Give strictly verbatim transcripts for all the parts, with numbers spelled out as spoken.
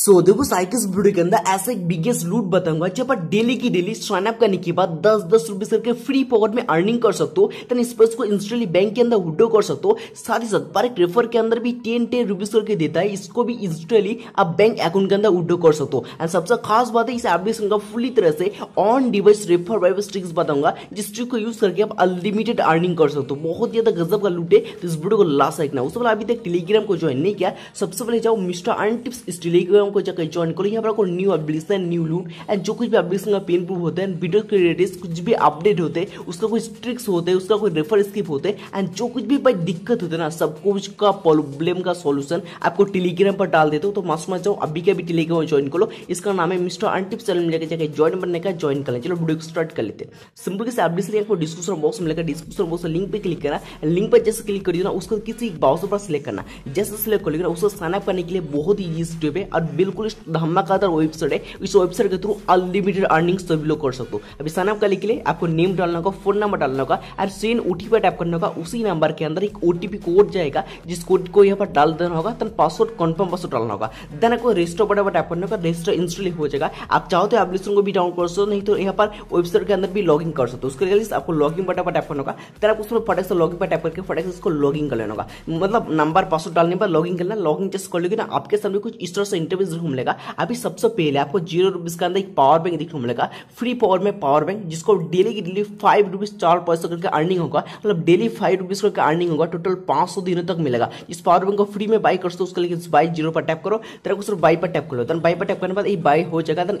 सो so, देखो साइकिस video के अंदर ऐसा एक बिगेस्ट लूट बताऊंगा जब आप डेली की डेली साइन अप करने के बाद दस दस रुपीस करके फ्री पॉकेट में अर्निंग कर सकते हो, तो इस पैसे को इंस्टेंटली बैंक के अंदर विड्रॉ कर सकते हो। साथ ही साथ डायरेक्ट रेफर के अंदर भी टेन टेन रुपीस करके देता है, इसको भी इंस्टेंटली आप बैंक अकाउंट के अंदर विड्रॉ कर सकते हो। एंड सबसे खास बात है इस एप्लीकेशन का फुली तरह से on device refer wise tricks बताऊंगा, जिस ट्रिक को यूज करके आप अनलिमिटेड अर्निंग कर सकते हो। बहुत ज्यादा गजब का लूट है, तो इस वीडियो को लास्ट देखना। उससे पहले अभी तक टेलीग्राम को ज्वाइन नहीं किया, सबसे पहले जाओ मिस्टर अर्निंग टिप्स इस टेलीग्राम को जाकर ज्वाइन करो। यहाँ पर आपको न्यू एप्लीकेशन, न्यू लूट एंड जो कुछ भी एप्लीकेशन का पेन प्रूफ होता है, वीडियो के रिलेटेड कुछ भी अपडेट होते हैं, उसका कोई ट्रिक्स होते हैं, उसका कोई रेफर स्किप होते हैं, एंड जो कुछ भी भाई दिक्कत होते हैं ना, सब कुछ का प्रॉब्लम का सॉल्यूशन आपको टेलीग्राम पर डाल देते हो। तो मस्त मत जाओ, अभी के अभी टेलीग्राम ज्वाइन करो। इसका नाम है मिस्टर अर्निंग टिप्स, चैनल में लेकर जाकर ज्वाइन बनने का ज्वाइन कर लें। चलो वीडियो को स्टार्ट कर लेते हैं। सिंपल किसी एप्लीकेशन को डिस्क्रिप्शन बॉक्स में लेकर डिस्क्रिप्शन बॉक्स लिंक पर क्लिक करना। लिंक पर जैसे क्लिक करिए ना, उसको किसी ब्राउजर पर सिलेक्ट करना। जैसे सिलेक्ट कर लेना, उसको साइन अप करने के लिए बहुत ईजी स्टेप है और बिल्कुल धमाकेदार वेबसाइट है। इस वेबसाइट के थ्रू अनलिमिटेड अर्निंग सभी लोग कर सकते हो। अभी साइन अप करने के लिए आपको नेम डालना होगा, फोन नंबर डालना होगा और सेंड ओटीपी टाइप करना होगा। उसी नंबर के अंदर एक ओटीपी कोड जाएगा, जिस कोड को यहाँ पर डाल देना होगा। तब पासवर्ड कंफर्म पासवर्ड डालना होगा। देन आपको रजिस्टर बटन टाइप करना होगा, रजिस्टर इंस्टॉल हो जाएगा। आप चाहो तो एप्लीकेशन को भी डाउनलोड कर सकते हो, नहीं तो यहाँ पर वेबसाइट के अंदर भी लॉग इन कर सकते हो। उसके लिए आपको लॉग इन बटन पर टाइप करना होगा। तब आपको उसमें फटाक से लॉग इन पर टाइप करके फटाक से इसको लॉग इन कर लेना होगा। मतलब नंबर पासवर्ड डालने पर लॉग इन करना। लॉग इन जस्ट कर लोगे ना, आपके सामने कुछ इस तरह से इंटरव्यूज रूम लेगा। अभी सबसे पहले आपको जीरो रुपीज का अंदर एक पावर बैंक देखने को मिलेगा, फ्री पावर में पावर बैंक, जिसको डेली की डेली फाइव रुपीज चार पैसा करके अर्निंग होगा। मतलब डेली फाइव रुपीज करके अर्निंग होगा, टोटल पांच सौ दिनों तक मिलेगा। इस पावर बैंक को फ्री में बाई कर सकते हो। उसके लिए बाई जीरो पर टैप करो, तेरा कुछ बाई पर टैप करो। देन बाई पर टैप करने बाद ये बाई हो जाएगा। देन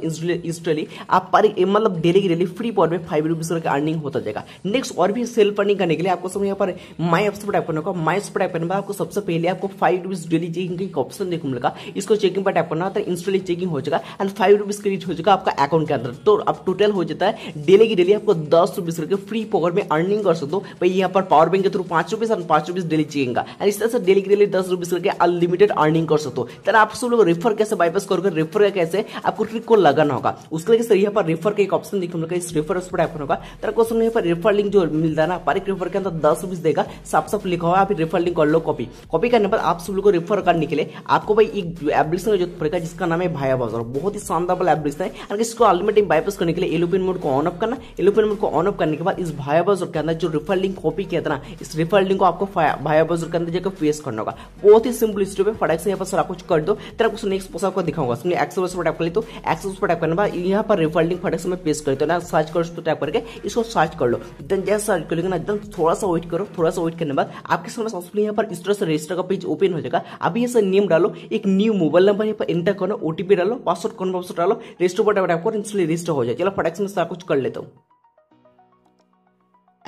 इंस्टॉली आप पर मतलब डेली की डेली फ्री पावर में फाइव रुपीज करके अर्निंग होता जाएगा। नेक्स्ट और भी सेल्फ अर्निंग करने के लिए आपको सब यहाँ पर माई एप्स पर टैप करना होगा। माई एप्स पर टैप करने बाद आपको सबसे पहले आपको फाइव रुपीज डेली चेकिंग का ऑप्शन देखने को मिलेगा। इसको चेकिंग पर टैप करना होता है, इंस्टॉली चेकिंग हो जाएगा एंड फाइव रुपीज क्रेडिट हो जाएगा आपका अकाउंट के अंदर। तो अब टोटल हो जाता है डेली की डेली आपको दस रुपीज करके फ्री पॉकेट में अर्निंग कर सकते हो। भाई यहाँ पर पावर बैंक के थ्रू पांच रुपीज और पांच रुपीज डेली चेकिंग का, एंड इस तरह से डेली की डेली दस रुपीज करके अनलिमिटेड अर्निंग कर सकते हो। तरह आप सब लोग रेफर कैसे बाईपास करोगे, रेफर कैसे आपको ट्रिक को लगाना होगा। उसके लिए यहाँ पर रेफर का एक ऑप्शन देखने होगा, इस रेफर पर टाइप होगा। तरह को यहाँ पर रेफर लिंक जो मिलता है ना, पर एक रेफर के अंदर दस रुपीज देगा, साफ साफ लिखा हुआ। आप रेफर लिंक कर लो कॉपी। कॉपी करने पर आप सब लोग को रेफर करने के लिए आपको भाई एक एप्लीकेशन जो पड़ेगा, जिसका नाम है भाया बाजार। बहुत ही शानदार वाला एप्लीकेशन है और इसको अल्टीमेटली बाईपास करने के लिए एलोपेन मोड को ऑन ऑफ करना। एलोपेन मोड को ऑन ऑफ करने के बाद इस भाया बाजार के अंदर जो रेफर लिंक कॉपी किया था ना, इस रेफर लिंक को आपको भाया बाजार के अंदर जाकर पेस्ट करना होगा। बहुत ही सिंपल स्टेप है, फटाक से यहाँ पर सारा कुछ कर दो। तेरा कुछ नेक्स्ट पोस्ट आपको दिखाऊंगा, उसमें एक्सेस पर टाइप कर ले। तो एक्सेस पर टाइप करने बाद यहाँ पर रेफर लिंक फटाक से मैं पेस्ट कर देता हूं ना, सर्च कर उसको टाइप करके इसको सर्च कर लो। देन जैसे सर्च कर लेंगे ना, एकदम थोड़ा सा वेट करो। थोड़ा सा वेट करने बाद आपके सामने यहाँ पर इस तरह से रजिस्टर का पेज ओपन हो जाएगा। अभी ऐसा नेम डालो, एक न्यू मोबाइल नंबर यहाँ पर एंटर करो, ओटीपी डालो, पासवर्ड कौन पासवर्ड डालो, रजिस्टर बटन टाइप करो, इंस्टॉल रजिस्टर हो जाए। चलो फटाक से मैं सारा कुछ कर लेता हूँ।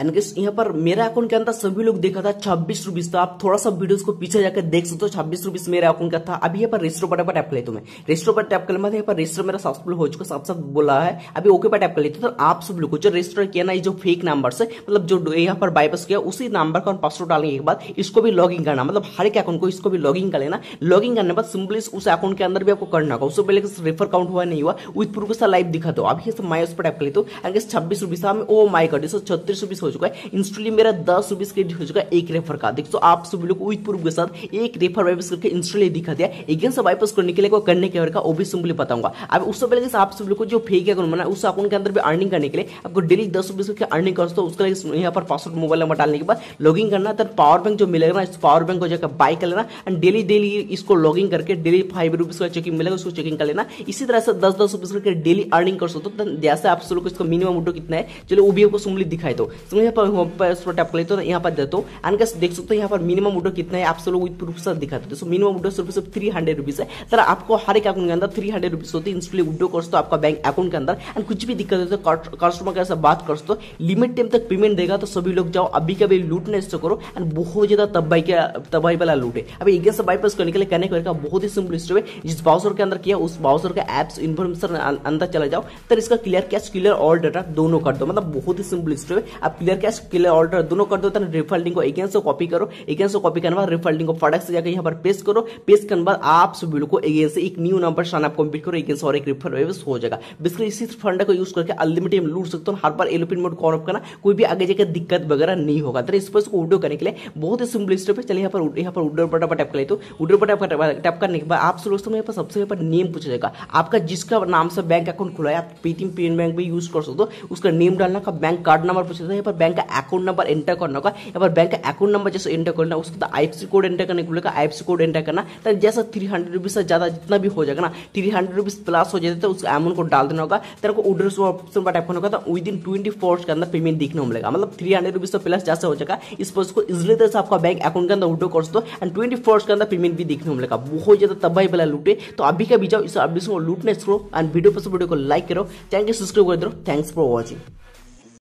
एंड यहाँ पर मेरा अकाउंट के अंदर सभी लोग देखा था छब्बीस रुपीज था। आप थोड़ा सा वीडियोस को पीछे जाकर देख सकते हो, छब्बीस रुपीज मेरा अकाउंट का था। अभी यहाँ पर रजिस्टर बटन पर टैप कर लेते हो। मैं रजिस्टर पर टैप करने बाद यहाँ पर रजिस्टर मेरा सक्सेसफुल हो चुका, साफ साफ बोला है। अभी ओके पर टैप कर लेते हो। तो आप सब लोग को जो रजिस्टर किया ना, ये जो फेक नंबर से मतलब जो यहाँ पर बाईपास किया, उसी नंबर का पासवर्ड डालने के बाद इसको भी लॉग इन करना। मतलब हर एक अकाउंट को इसको भी लॉग इन कर लेना। लॉग इन करने के बाद सिंपली उस अकाउंट के अंदर भी आपको करना होगा। उससे पहले रेफर काउंट हुआ नहीं हुआ विद प्रूफ का लाइव दिखा दो। अभी माई उस पर टैप कर लेते हो। एंड छब्बीस रुपीज था, ओ माई गॉड छत्तीस रुपीज हो चुका है। इंस्टॉली मेरा दस रुपीज क्रेडिट हो चुका है एक रेफर का। देखो आप सभी लोग विद प्रूफ के साथ एक रेफर वाइपास करके इंस्टॉली दिखा दिया। अगेन से वाइपास करने के लिए को करने के वो भी सिंपली बताऊंगा। अब उससे पहले आप सभी लोग को जो फेक अकाउंट बना, उस अकाउंट के अंदर भी अर्निंग करने के लिए आपको डेली दस रुपीज करके अर्निंग कर सकते हो। उसके लिए यहाँ पर पासवर्ड मोबाइल नंबर डालने के बाद लॉग इन करना। तब पावर बैंक जो मिलेगा ना, इस पावर बैंक को जाकर बाय कर लेना एंड डेली डेली इसको लॉग इन करके डेली फाइव रुपीज का चेकिंग मिलेगा, उसको चेकिंग कर लेना। इसी तरह से दस दस रुपीज करके डेली अर्निंग कर सकते हो। जैसे आप सभी लोग इसका मिनिमम उठो कितना है, चलो वो भी आपको सिंपली दिखाई दो। यहाँ पर टैप कर लेते हो, यहाँ पर देते हो एंड देख सकते हो यहाँ पर मिनिमम विड्रॉ कितना है। आप सब लोग विद प्रूफ से दिखाते हो। मिनिमम विड्रॉ सिर्फ सिर्फ थ्री हंड्रेड रुपीज है। तरह आपको हर एक अकाउंट के अंदर थ्री हंड्रेड रुपीज होती है। इंस्टॉल विड्रॉ कर सकते हो आपका बैंक अकाउंट के अंदर एंड कुछ भी दिक्कत होती है कस्टमर के साथ बात कर सकते हो। लिमिट टाइम तक पेमेंट देगा। तो सभी लोग जाओ, अभी कभी लूटने से करो एंड बहुत ज्यादा तबाही का तबाही वाला लूट है। अभी एक से बाईपास करने के लिए करने का बहुत ही सिंपल स्टेप है। जिस ब्राउजर के अंदर किया, उस ब्राउजर का एप्स इन्फॉर्मेशन अंदर चला जाओ। तो इसका क्लियर कैश क्लियर और डाटा दोनों कर दो। मतलब बहुत ही सिंपल स्टेप है। क्लियर कैश क्लियर ऑर्डर दोनों कर दो। रिफंड लिंक को एक से कॉपी करो, एक से कॉपी करने बाद रिफंड लिंक को फटाक से जाकर यहाँ पर पेस्ट करो। पेस्ट करने बाद आप सभी लोग को एक से एक new number sign up complete करो, एक और एक रिफंड हो जाएगा। बेसिकली इसी फंड को यूज करके अनलिमिटेड लूट सकते हो। हर बार एलोपिन मोड को ऑन ऑफ करना, कोई भी आगे जाकर दिक्कत वगैरह नहीं होगा। तो इस पर इसको विड्रॉ करने के लिए बहुत ही सिंपल स्टेप है। चलिए यहाँ पर यहाँ पर विड्रॉ बटन पर टैप कर लेते हो। विड्रॉ बटन पर टैप करने के बाद आप सभी दोस्तों यहाँ पर सबसे ऊपर नेम पूछा जाएगा आपका, जिसका नाम से बैंक अकाउंट खुला है। आप पेटीएम पेमेंट बैंक भी यूज कर सकते हो। उसका नेम डालना का, बैंक कार्ड नंबर पूछा जाएगा, यहाँ पर बैंक का अकाउंट नंबर एंटर करना होगा। यहाँ पर बैंक का अकाउंट नंबर जैसे एंटर करना, उसका आईएफएससी कोड एंटर करने को लेकर आईएफएससी कोड एंटर करना। जैसा थ्री हंड्रेड रुपीज से ज्यादा जितना भी हो जाएगा ना, थ्री हंड्रेड रुपीज प्लस हो जाता है, उस अमाउंट को डाल देना होगा। तेरे को ऑर्डर ऑप्शन पर टाइप करना होगा, विद इन ट्वेंटी फोर्स के अंदर पेमेंट देखने को मिलेगा। मतलब थ्री हंड्रेड रुपीज से प्लस जैसे हो जाएगा, इस पर उसको इजिली तरह से आपका बैंक अकाउंट के अंदर विड्रॉ कर सकते हो। एंड ट्वेंटी फोर्स के अंदर पेमेंट भी देखने को मिलेगा। बहुत ज्यादा तबाही वाला लूट है। तो अभी का भी जाओ, इस अपडेट को लूटने करो। एंड वीडियो पर वीडियो को लाइक करो, चैनल को सब्सक्राइब कर दो। Thanks for watching.